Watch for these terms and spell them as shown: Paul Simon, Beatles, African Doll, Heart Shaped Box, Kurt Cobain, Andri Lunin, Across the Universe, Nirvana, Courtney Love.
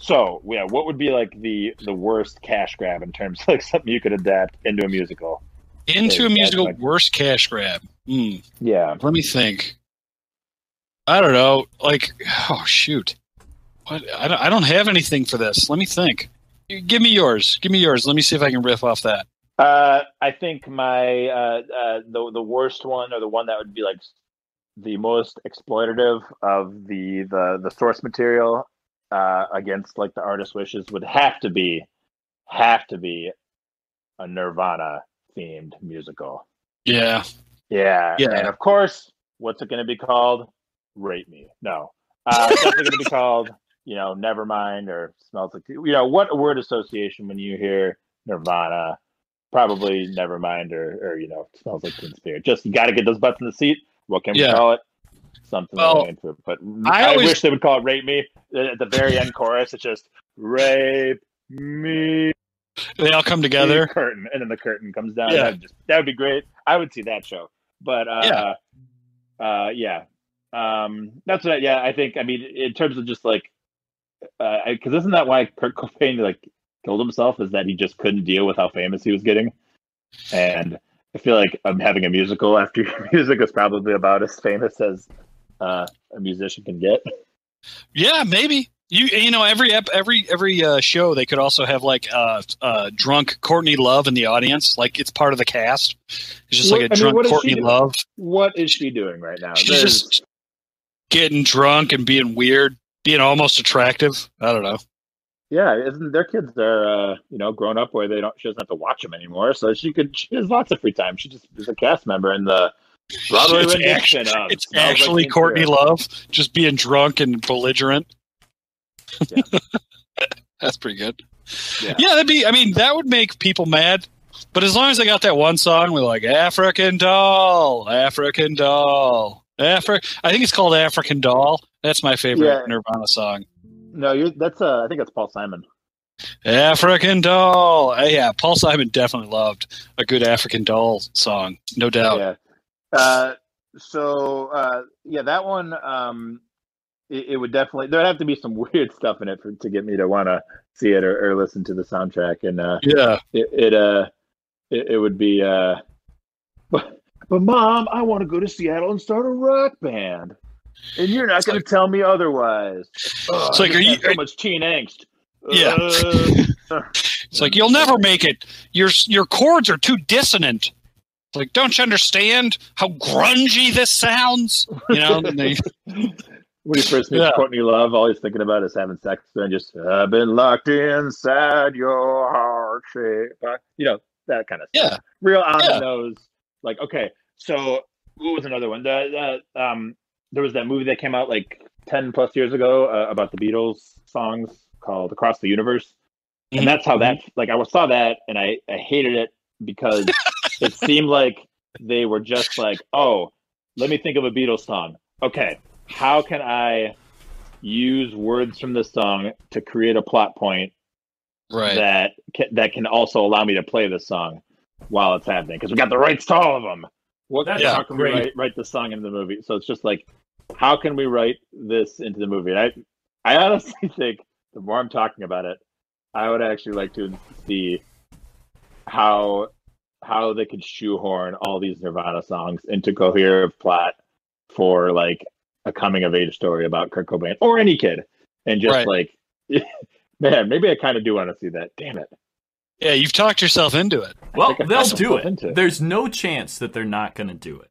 So yeah, what would be like the worst cash grab in terms of like something you could adapt into a musical? Into a musical, like, worst cash grab. Yeah. Let me think. I don't know. Like, oh shoot, what? I don't have anything for this. Let me think. Give me yours. Give me yours. Let me see if I can riff off that. I think my the worst one, or the one that would be like the most exploitative of the source material against like the artist's wishes, would have to be a Nirvana themed musical. Yeah. And of course, what's it going to be called? Rate Me. No, it's definitely going to be called, you know, Nevermind or Smells Like, you know, what word association when you hear Nirvana? Probably Nevermind or you know, Smells Like Teen Spirit. Just, you got to get those butts in the seat. What can we call it? Something into it. But I wish they would call it Rape Me. At the very end chorus, it's just Rape Me. They all come together. Curtain, and then the curtain comes down. Yeah. That would be great. I would see that show. But that's what. Yeah, I think. I mean, in terms of just like, because isn't that why Kurt Cobain like killed himself? Is that he just couldn't deal with how famous he was getting? And I feel like having a musical after music is probably about as famous as a musician can get. Yeah, maybe. You know, every show they could also have like drunk Courtney Love in the audience, like it's part of the cast. It's just like drunk Courtney Love. What is she doing right now? She's just getting drunk and being weird, being almost attractive. I don't know. Yeah, isn't their kids are you know, grown up where she doesn't have to watch them anymore, so she has lots of free time. She just is a cast member in the Broadway rendition. It's actually Courtney Love just being drunk and belligerent. Yeah. That's pretty good. Yeah, that would make people mad. But as long as they got that one song, we're like, African Doll. I think it's called African Doll. That's my favorite Nirvana song. No, I think that's Paul Simon. African Doll. Yeah, Paul Simon definitely loved a good African Doll song, no doubt. Yeah. That one. It would definitely, there'd have to be some weird stuff in it to get me to want to see it or listen to the soundtrack. And it would be. But Mom, I want to go to Seattle and start a rock band, and you're not going to tell me otherwise. It's like, are you so much teen angst? Yeah. It's like, you'll never make it. Your chords are too dissonant. It's like, don't you understand how grungy this sounds? You know. When he first meets Courtney Love, all he's thinking about is having sex, and just, I've been locked inside your heart shape. You know, that kind of stuff. Real on the nose. Like, okay, so what was another one? There was that movie that came out like 10 plus years ago about the Beatles songs called Across the Universe. Mm-hmm. And that's how that, like, I saw that and I hated it because it seemed like they were just like, oh, let me think of a Beatles song. Okay. How can I use words from this song to create a plot point that can also allow me to play this song while it's happening? Because we got the rights to all of them. Well, how can we write this song into the movie? So it's just like, how can we write this into the movie? And I honestly think the more I'm talking about it, I would actually like to see how they could shoehorn all these Nirvana songs into coherent plot for like a coming of age story about Kurt Cobain or any kid, and just like, man, maybe I kind of do want to see that. Damn it! Yeah, you've talked yourself into it. Well, they'll do it. There's no chance that they're not going to do it.